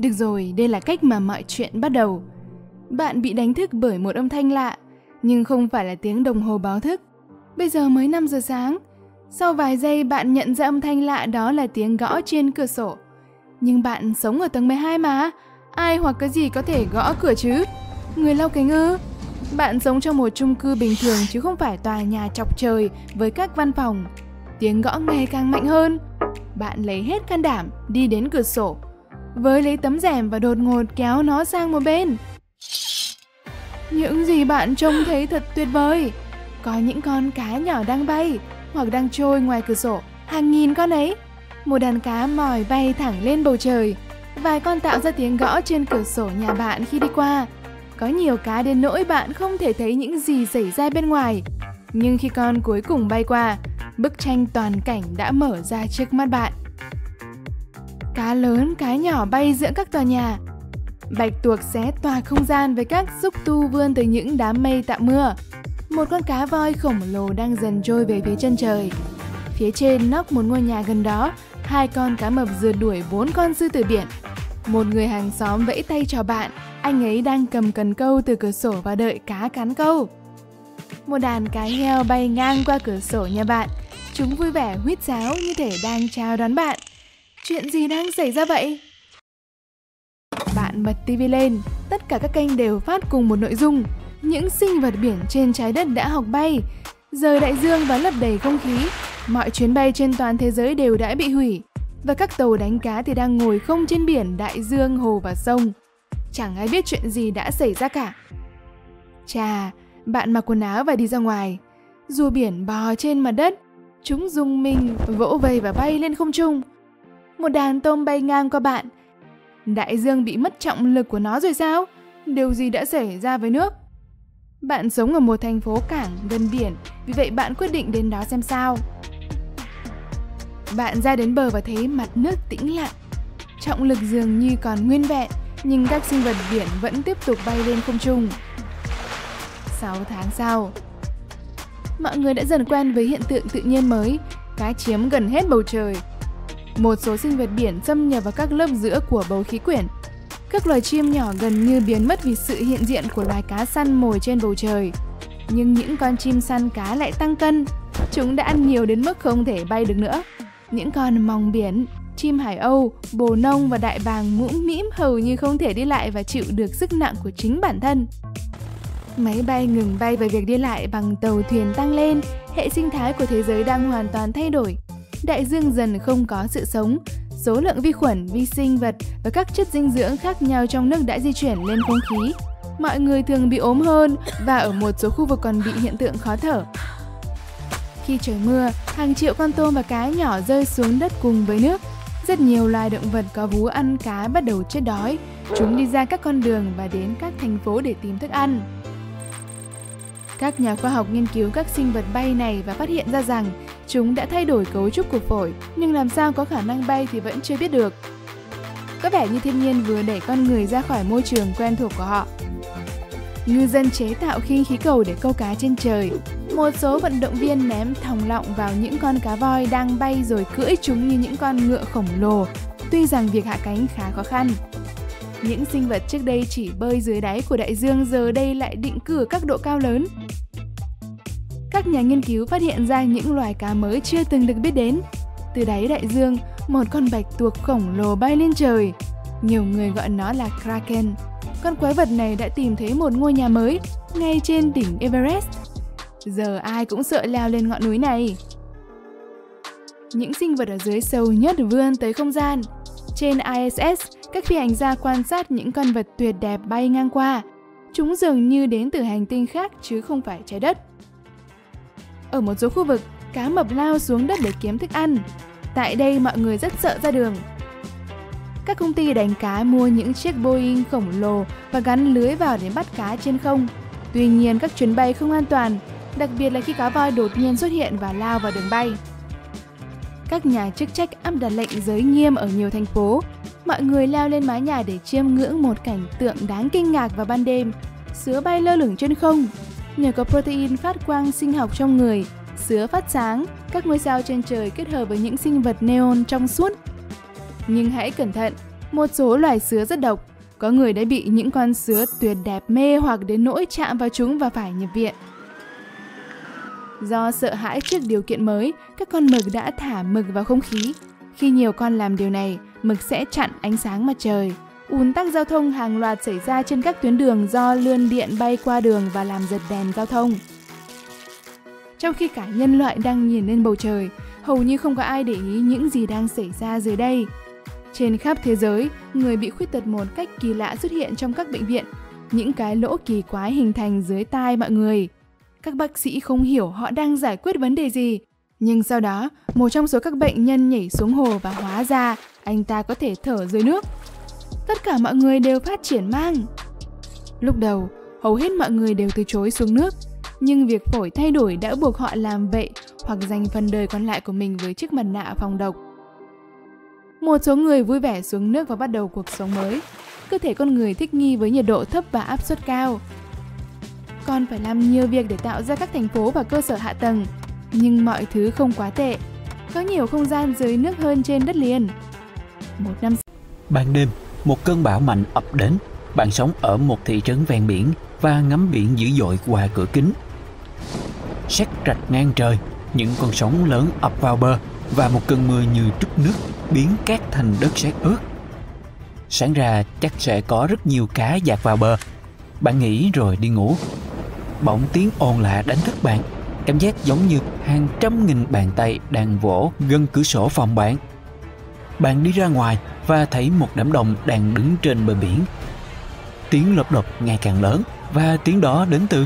Được rồi, đây là cách mà mọi chuyện bắt đầu. Bạn bị đánh thức bởi một âm thanh lạ, nhưng không phải là tiếng đồng hồ báo thức. Bây giờ mới 5 giờ sáng. Sau vài giây bạn nhận ra âm thanh lạ đó là tiếng gõ trên cửa sổ. Nhưng bạn sống ở tầng 12 mà, ai hoặc cái gì có thể gõ cửa chứ? Người lau kính ư? Bạn sống trong một chung cư bình thường chứ không phải tòa nhà chọc trời với các văn phòng. Tiếng gõ ngày càng mạnh hơn. Bạn lấy hết can đảm đi đến cửa sổ, với lấy tấm rèm và đột ngột kéo nó sang một bên. Những gì bạn trông thấy thật tuyệt vời. Có những con cá nhỏ đang bay hoặc đang trôi ngoài cửa sổ, hàng nghìn con ấy. Một đàn cá mòi bay thẳng lên bầu trời. Vài con tạo ra tiếng gõ trên cửa sổ nhà bạn khi đi qua. Có nhiều cá đến nỗi bạn không thể thấy những gì xảy ra bên ngoài. Nhưng khi con cuối cùng bay qua, bức tranh toàn cảnh đã mở ra trước mắt bạn. Cá lớn, cá nhỏ bay giữa các tòa nhà. Bạch tuộc xé toạc không gian với các xúc tu vươn từ những đám mây tạo mưa. Một con cá voi khổng lồ đang dần trôi về phía chân trời. Phía trên nóc một ngôi nhà gần đó, hai con cá mập rượt đuổi 4 con sư tử biển. Một người hàng xóm vẫy tay chào bạn. Anh ấy đang cầm cần câu từ cửa sổ và đợi cá cắn câu. Một đàn cá heo bay ngang qua cửa sổ nhà bạn. Chúng vui vẻ huýt sáo như thể đang chào đón bạn. Chuyện gì đang xảy ra vậy? Bạn bật tivi lên. Tất cả các kênh đều phát cùng một nội dung. Những sinh vật biển trên trái đất đã học bay, rời đại dương và lấp đầy không khí. Mọi chuyến bay trên toàn thế giới đều đã bị hủy. Và các tàu đánh cá thì đang ngồi không trên biển, đại dương, hồ và sông. Chẳng ai biết chuyện gì đã xảy ra cả. Chà, bạn mặc quần áo và đi ra ngoài. Rùa biển bò trên mặt đất. Chúng rung mình, vỗ vây và bay lên không trung. Một đàn tôm bay ngang qua bạn. Đại dương bị mất trọng lực của nó rồi sao? Điều gì đã xảy ra với nước? Bạn sống ở một thành phố cảng gần biển, vì vậy bạn quyết định đến đó xem sao. Bạn ra đến bờ và thấy mặt nước tĩnh lặng. Trọng lực dường như còn nguyên vẹn, nhưng các sinh vật biển vẫn tiếp tục bay lên không trung. 6 tháng sau, mọi người đã dần quen với hiện tượng tự nhiên mới, cá chiếm gần hết bầu trời. Một số sinh vật biển xâm nhập vào các lớp giữa của bầu khí quyển. Các loài chim nhỏ gần như biến mất vì sự hiện diện của loài cá săn mồi trên bầu trời. Nhưng những con chim săn cá lại tăng cân. Chúng đã ăn nhiều đến mức không thể bay được nữa. Những con mòng biển, chim hải âu, bồ nông và đại bàng mũm mĩm hầu như không thể đi lại và chịu được sức nặng của chính bản thân. Máy bay ngừng bay và việc đi lại bằng tàu thuyền tăng lên. Hệ sinh thái của thế giới đang hoàn toàn thay đổi. Đại dương dần không có sự sống. Số lượng vi khuẩn, vi sinh vật và các chất dinh dưỡng khác nhau trong nước đã di chuyển lên không khí. Mọi người thường bị ốm hơn và ở một số khu vực còn bị hiện tượng khó thở. Khi trời mưa, hàng triệu con tôm và cá nhỏ rơi xuống đất cùng với nước. Rất nhiều loài động vật có vú ăn cá bắt đầu chết đói. Chúng đi ra các con đường và đến các thành phố để tìm thức ăn. Các nhà khoa học nghiên cứu các sinh vật bay này và phát hiện ra rằng chúng đã thay đổi cấu trúc của phổi, nhưng làm sao có khả năng bay thì vẫn chưa biết được. Có vẻ như thiên nhiên vừa đẩy con người ra khỏi môi trường quen thuộc của họ. Ngư dân chế tạo khinh khí cầu để câu cá trên trời. Một số vận động viên ném thòng lọng vào những con cá voi đang bay rồi cưỡi chúng như những con ngựa khổng lồ, tuy rằng việc hạ cánh khá khó khăn. Những sinh vật trước đây chỉ bơi dưới đáy của đại dương giờ đây lại định cư ở các độ cao lớn. Các nhà nghiên cứu phát hiện ra những loài cá mới chưa từng được biết đến. Từ đáy đại dương, một con bạch tuộc khổng lồ bay lên trời. Nhiều người gọi nó là Kraken. Con quái vật này đã tìm thấy một ngôi nhà mới ngay trên đỉnh Everest. Giờ ai cũng sợ leo lên ngọn núi này. Những sinh vật ở dưới sâu nhất vươn tới không gian. Trên ISS, các phi hành gia quan sát những con vật tuyệt đẹp bay ngang qua. Chúng dường như đến từ hành tinh khác chứ không phải trái đất. Ở một số khu vực, cá mập lao xuống đất để kiếm thức ăn. Tại đây mọi người rất sợ ra đường. Các công ty đánh cá mua những chiếc Boeing khổng lồ và gắn lưới vào để bắt cá trên không. Tuy nhiên các chuyến bay không an toàn, đặc biệt là khi cá voi đột nhiên xuất hiện và lao vào đường bay. Các nhà chức trách áp đặt lệnh giới nghiêm ở nhiều thành phố. Mọi người leo lên mái nhà để chiêm ngưỡng một cảnh tượng đáng kinh ngạc vào ban đêm. Sứa bay lơ lửng trên không. Nhờ có protein phát quang sinh học trong người, sứa phát sáng, các ngôi sao trên trời kết hợp với những sinh vật neon trong suốt. Nhưng hãy cẩn thận, Một số loài sứa rất độc, có người đã bị những con sứa tuyệt đẹp mê hoặc đến nỗi chạm vào chúng và phải nhập viện. Do sợ hãi trước điều kiện mới, các con mực đã thả mực vào không khí. Khi nhiều con làm điều này, mực sẽ chặn ánh sáng mặt trời. Ùn tắc giao thông hàng loạt xảy ra trên các tuyến đường do lươn điện bay qua đường và làm giật đèn giao thông. Trong khi cả nhân loại đang nhìn lên bầu trời, hầu như không có ai để ý những gì đang xảy ra dưới đây. Trên khắp thế giới, người bị khuyết tật một cách kỳ lạ xuất hiện trong các bệnh viện. Những cái lỗ kỳ quái hình thành dưới tai mọi người. Các bác sĩ không hiểu họ đang giải quyết vấn đề gì. Nhưng sau đó, một trong số các bệnh nhân nhảy xuống hồ và hóa ra anh ta có thể thở dưới nước. Tất cả mọi người đều phát triển mang. Lúc đầu, hầu hết mọi người đều từ chối xuống nước. Nhưng việc phổi thay đổi đã buộc họ làm vậy hoặc dành phần đời còn lại của mình với chiếc mặt nạ phòng độc. Một số người vui vẻ xuống nước và bắt đầu cuộc sống mới. Cơ thể con người thích nghi với nhiệt độ thấp và áp suất cao. Con phải làm nhiều việc để tạo ra các thành phố và cơ sở hạ tầng. Nhưng mọi thứ không quá tệ. Có nhiều không gian dưới nước hơn trên đất liền. Một năm sau... Ban đêm, một cơn bão mạnh ập đến. Bạn sống ở một thị trấn ven biển và ngắm biển dữ dội qua cửa kính. Sét rạch ngang trời, những con sóng lớn ập vào bờ và một cơn mưa như trút nước biến cát thành đất sét ướt. Sáng ra chắc sẽ có rất nhiều cá dạt vào bờ. Bạn nghĩ rồi đi ngủ. Bỗng tiếng ồn lạ đánh thức bạn. Cảm giác giống như hàng trăm nghìn bàn tay đang vỗ gần cửa sổ phòng bạn. Bạn đi ra ngoài và thấy một đám đông đang đứng trên bờ biển. Tiếng lộp độp ngày càng lớn và tiếng đó đến từ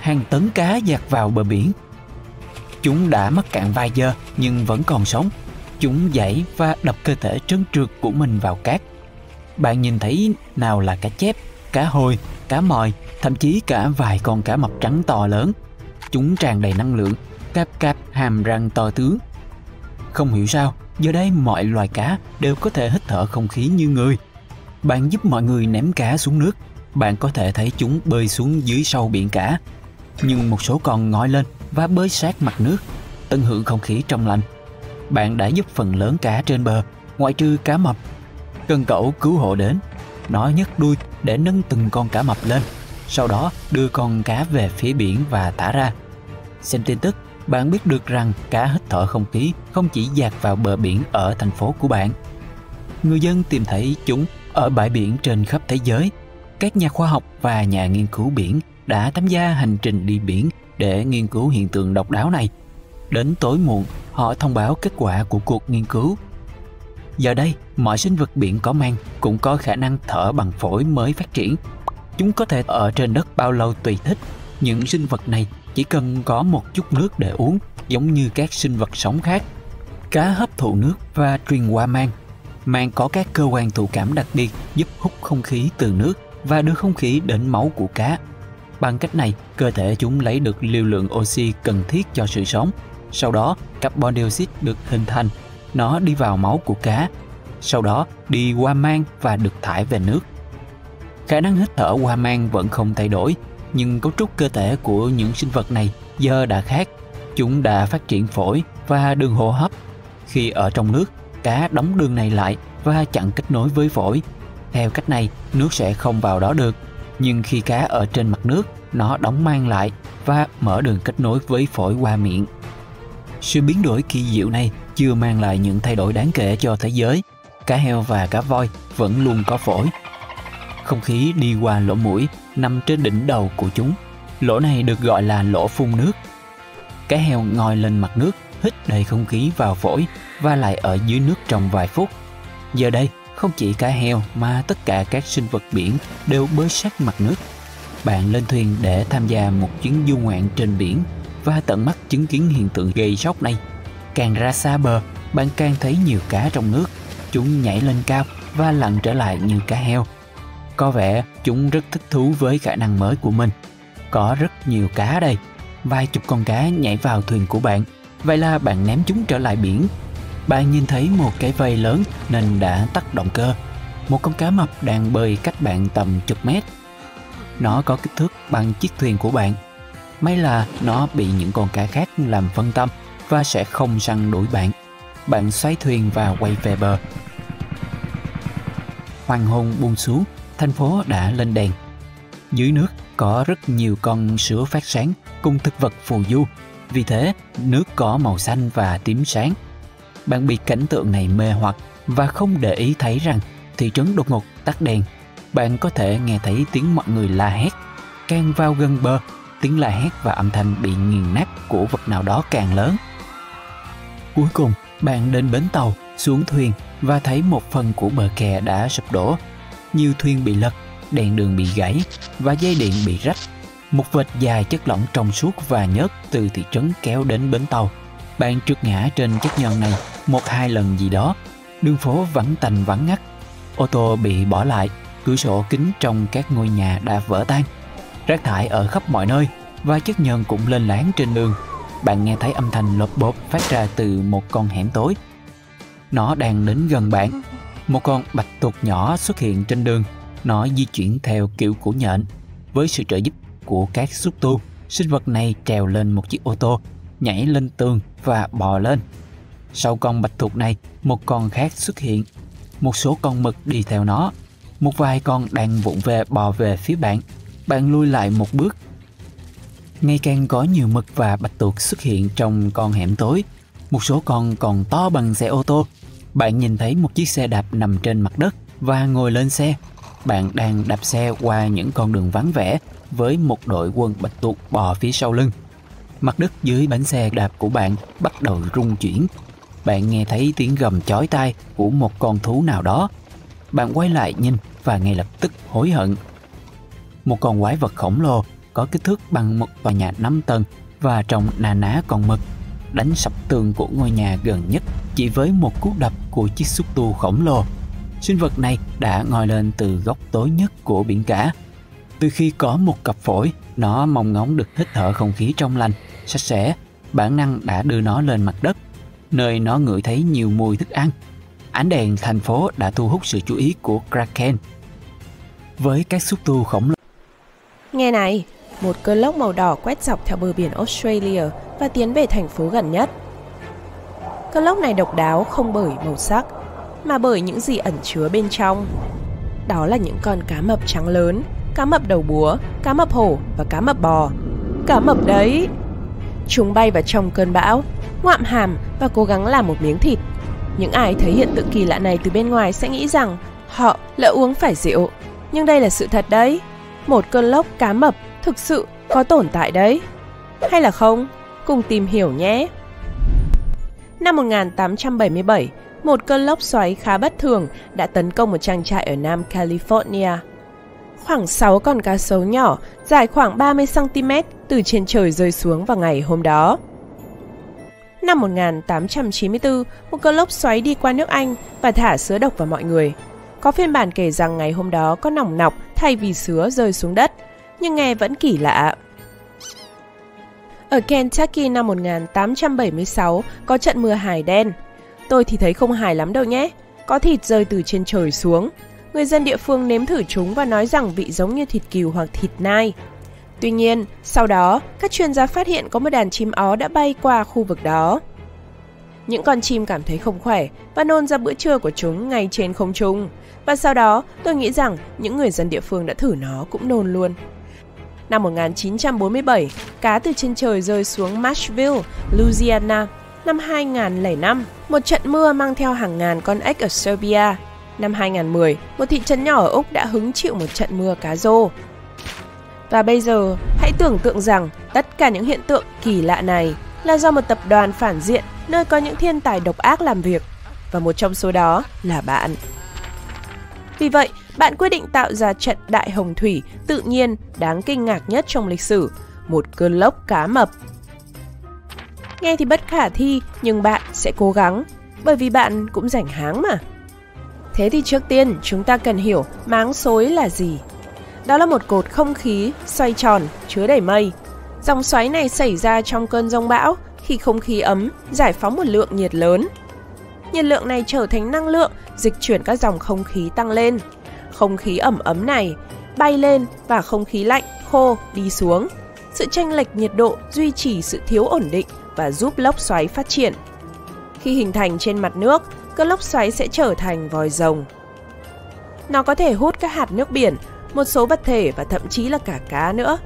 hàng tấn cá dạt vào bờ biển. Chúng đã mắc cạn vài giờ nhưng vẫn còn sống. Chúng giãy và đập cơ thể trơn trượt của mình vào cát. Bạn nhìn thấy nào là cá chép, cá hồi, cá mòi, thậm chí cả vài con cá mập trắng to lớn. Chúng tràn đầy năng lượng, cạp hàm răng to tướng. Không hiểu sao, giờ đây mọi loài cá đều có thể hít thở không khí như người. Bạn giúp mọi người ném cá xuống nước. Bạn có thể thấy chúng bơi xuống dưới sâu biển cả. Nhưng một số con ngoi lên và bơi sát mặt nước, tận hưởng không khí trong lành. Bạn đã giúp phần lớn cá trên bờ, ngoại trừ cá mập. Cần cẩu cứu hộ đến. Nó nhấc đuôi để nâng từng con cá mập lên, sau đó đưa con cá về phía biển và thả ra. Xem tin tức, bạn biết được rằng cá hít thở không khí không chỉ dạt vào bờ biển ở thành phố của bạn. Người dân tìm thấy chúng ở bãi biển trên khắp thế giới. Các nhà khoa học và nhà nghiên cứu biển đã tham gia hành trình đi biển để nghiên cứu hiện tượng độc đáo này. Đến tối muộn, họ thông báo kết quả của cuộc nghiên cứu. Giờ đây, mọi sinh vật biển có mang cũng có khả năng thở bằng phổi mới phát triển. Chúng có thể ở trên đất bao lâu tùy thích. Những sinh vật này chỉ cần có một chút nước để uống, giống như các sinh vật sống khác. Cá hấp thụ nước và truyền qua mang. Mang có các cơ quan thụ cảm đặc biệt giúp hút không khí từ nước và đưa không khí đến máu của cá. Bằng cách này, cơ thể chúng lấy được liều lượng oxy cần thiết cho sự sống. Sau đó, carbon dioxide được hình thành. Nó đi vào máu của cá, sau đó đi qua mang và được thải về nước. Khả năng hít thở qua mang vẫn không thay đổi, nhưng cấu trúc cơ thể của những sinh vật này giờ đã khác. Chúng đã phát triển phổi và đường hô hấp. Khi ở trong nước, cá đóng đường này lại và chặn kết nối với phổi. Theo cách này, nước sẽ không vào đó được. Nhưng khi cá ở trên mặt nước, nó đóng mang lại và mở đường kết nối với phổi qua miệng. Sự biến đổi kỳ diệu này chưa mang lại những thay đổi đáng kể cho thế giới. Cá heo và cá voi vẫn luôn có phổi. Không khí đi qua lỗ mũi nằm trên đỉnh đầu của chúng. Lỗ này được gọi là lỗ phun nước. Cá heo ngồi lên mặt nước, hít đầy không khí vào phổi và lại ở dưới nước trong vài phút. Giờ đây, không chỉ cá heo mà tất cả các sinh vật biển đều bơi sát mặt nước. Bạn lên thuyền để tham gia một chuyến du ngoạn trên biển và tận mắt chứng kiến hiện tượng gây sốc này. Càng ra xa bờ, bạn càng thấy nhiều cá trong nước. Chúng nhảy lên cao và lặn trở lại như cá heo. Có vẻ chúng rất thích thú với khả năng mới của mình. Có rất nhiều cá đây. Vài chục con cá nhảy vào thuyền của bạn. Vậy là bạn ném chúng trở lại biển. Bạn nhìn thấy một cái vây lớn nên đã tắt động cơ. Một con cá mập đang bơi cách bạn tầm chục mét. Nó có kích thước bằng chiếc thuyền của bạn. May là nó bị những con cá khác làm phân tâm và sẽ không săn đuổi bạn. Bạn xoay thuyền và quay về bờ. hoàng hôn buông xuống, thành phố đã lên đèn. Dưới nước có rất nhiều con sữa phát sáng cùng thực vật phù du, vì thế nước có màu xanh và tím sáng. Bạn bị cảnh tượng này mê hoặc và không để ý thấy rằng thị trấn đột ngột tắt đèn. Bạn có thể nghe thấy tiếng mọi người la hét. Càng vào gần bờ, tiếng la hét và âm thanh bị nghiền nát của vật nào đó càng lớn. Cuối cùng, bạn đến bến tàu, xuống thuyền và thấy một phần của bờ kè đã sụp đổ. Nhiều thuyền bị lật, đèn đường bị gãy và dây điện bị rách. Một vệt dài chất lỏng trong suốt và nhớt từ thị trấn kéo đến bến tàu. Bạn trượt ngã trên chất nhờn này một hai lần gì đó. Đường phố vắng tanh vắng ngắt, ô tô bị bỏ lại, cửa sổ kính trong các ngôi nhà đã vỡ tan, rác thải ở khắp mọi nơi và chất nhờn cũng lên láng trên đường. Bạn nghe thấy âm thanh lộp bộp phát ra từ một con hẻm tối. Nó đang đến gần bạn. Một con bạch tuộc nhỏ xuất hiện trên đường. Nó di chuyển theo kiểu của nhện. Với sự trợ giúp của các xúc tu, sinh vật này trèo lên một chiếc ô tô, nhảy lên tường và bò lên. Sau con bạch tuộc này, một con khác xuất hiện. Một số con mực đi theo nó. Một vài con đang vụng về bò về phía bạn. Bạn lui lại một bước. Ngày càng có nhiều mực và bạch tuộc xuất hiện trong con hẻm tối. Một số con còn to bằng xe ô tô. Bạn nhìn thấy một chiếc xe đạp nằm trên mặt đất và ngồi lên xe. Bạn đang đạp xe qua những con đường vắng vẻ với một đội quân bạch tuộc bò phía sau lưng. Mặt đất dưới bánh xe đạp của bạn bắt đầu rung chuyển. Bạn nghe thấy tiếng gầm chói tai của một con thú nào đó. Bạn quay lại nhìn và ngay lập tức hối hận. Một con quái vật khổng lồ có kích thước bằng một tòa nhà 5 tầng và trông na ná con mực, đánh sập tường của ngôi nhà gần nhất chỉ với một cú đập của chiếc xúc tu khổng lồ. Sinh vật này đã ngoi lên từ góc tối nhất của biển cả. Từ khi có một cặp phổi, nó mong ngóng được hít thở không khí trong lành, sạch sẽ. Bản năng đã đưa nó lên mặt đất, nơi nó ngửi thấy nhiều mùi thức ăn. Ánh đèn thành phố đã thu hút sự chú ý của Kraken. Với các xúc tu khổng lồ. Nghe này, một cơn lốc màu đỏ quét dọc theo bờ biển Australia và tiến về thành phố gần nhất. Cơn lốc này độc đáo không bởi màu sắc, mà bởi những gì ẩn chứa bên trong. Đó là những con cá mập trắng lớn, cá mập đầu búa, cá mập hổ và cá mập bò. Cá mập đấy! Chúng bay vào trong cơn bão, ngoạm hàm và cố gắng làm một miếng thịt. Những ai thấy hiện tượng kỳ lạ này từ bên ngoài sẽ nghĩ rằng họ lỡ uống phải rượu. Nhưng đây là sự thật đấy. Một cơn lốc cá mập thực sự có tồn tại đấy. Hay là không? Cùng tìm hiểu nhé! Năm 1877, một cơn lốc xoáy khá bất thường đã tấn công một trang trại ở Nam California. Khoảng 6 con cá sấu nhỏ dài khoảng 30 cm từ trên trời rơi xuống vào ngày hôm đó. Năm 1894, một cơn lốc xoáy đi qua nước Anh và thả sứa độc vào mọi người. Có phiên bản kể rằng ngày hôm đó có nòng nọc thay vì sứa rơi xuống đất, nhưng nghe vẫn kỳ lạ. Ở Kentucky năm 1876 có trận mưa hài đen. Tôi thì thấy không hài lắm đâu nhé, có thịt rơi từ trên trời xuống. Người dân địa phương nếm thử chúng và nói rằng vị giống như thịt cừu hoặc thịt nai. Tuy nhiên, sau đó, các chuyên gia phát hiện có một đàn chim ó đã bay qua khu vực đó. Những con chim cảm thấy không khỏe và nôn ra bữa trưa của chúng ngay trên không trung. Và sau đó, tôi nghĩ rằng những người dân địa phương đã thử nó cũng nôn luôn. Năm 1947, cá từ trên trời rơi xuống Marshville, Louisiana. Năm 2005, một trận mưa mang theo hàng ngàn con ếch ở Serbia. Năm 2010, một thị trấn nhỏ ở Úc đã hứng chịu một trận mưa cá rô. Và bây giờ, hãy tưởng tượng rằng tất cả những hiện tượng kỳ lạ này là do một tập đoàn phản diện nơi có những thiên tài độc ác làm việc, và một trong số đó là bạn. Vì vậy, bạn quyết định tạo ra trận đại hồng thủy tự nhiên đáng kinh ngạc nhất trong lịch sử, một cơn lốc cá mập. Nghe thì bất khả thi, nhưng bạn sẽ cố gắng, bởi vì bạn cũng rảnh háng mà. Thế thì trước tiên, chúng ta cần hiểu máng xối là gì. Đó là một cột không khí xoay tròn, chứa đầy mây. Dòng xoáy này xảy ra trong cơn giông bão khi không khí ấm giải phóng một lượng nhiệt lớn. Nhiệt lượng này trở thành năng lượng dịch chuyển các dòng không khí tăng lên. Không khí ẩm ấm này bay lên và không khí lạnh, khô đi xuống. Sự chênh lệch nhiệt độ duy trì sự thiếu ổn định và giúp lốc xoáy phát triển. Khi hình thành trên mặt nước, cơn lốc xoáy sẽ trở thành vòi rồng. Nó có thể hút các hạt nước biển, một số vật thể và thậm chí là cả cá nữa.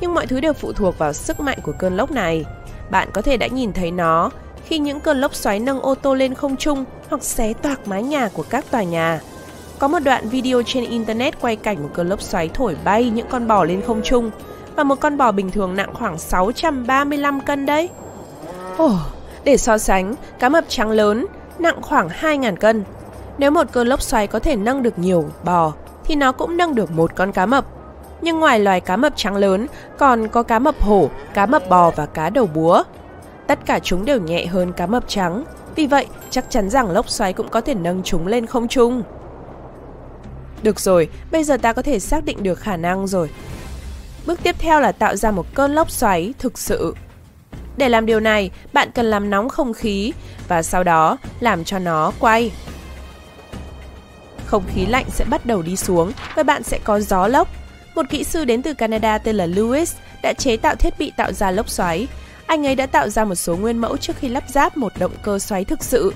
Nhưng mọi thứ đều phụ thuộc vào sức mạnh của cơn lốc này. Bạn có thể đã nhìn thấy nó khi những cơn lốc xoáy nâng ô tô lên không trung hoặc xé toạc mái nhà của các tòa nhà. Có một đoạn video trên Internet quay cảnh một cơn lốc xoáy thổi bay những con bò lên không trung, và một con bò bình thường nặng khoảng 635 cân đấy. Để so sánh, cá mập trắng lớn nặng khoảng 2.000 cân. Nếu một cơn lốc xoáy có thể nâng được nhiều bò, thì nó cũng nâng được một con cá mập. Nhưng ngoài loài cá mập trắng lớn, còn có cá mập hổ, cá mập bò và cá đầu búa. Tất cả chúng đều nhẹ hơn cá mập trắng, vì vậy chắc chắn rằng lốc xoáy cũng có thể nâng chúng lên không trung. Được rồi, bây giờ ta có thể xác định được khả năng rồi. Bước tiếp theo là tạo ra một cơn lốc xoáy thực sự. Để làm điều này, bạn cần làm nóng không khí và sau đó làm cho nó quay. Không khí lạnh sẽ bắt đầu đi xuống và bạn sẽ có gió lốc. Một kỹ sư đến từ Canada tên là Lewis đã chế tạo thiết bị tạo ra lốc xoáy. Anh ấy đã tạo ra một số nguyên mẫu trước khi lắp ráp một động cơ xoáy thực sự.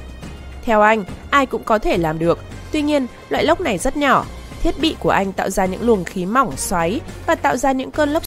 Theo anh, ai cũng có thể làm được. Tuy nhiên, loại lốc này rất nhỏ. Thiết bị của anh tạo ra những luồng khí mỏng xoáy và tạo ra những cơn lốc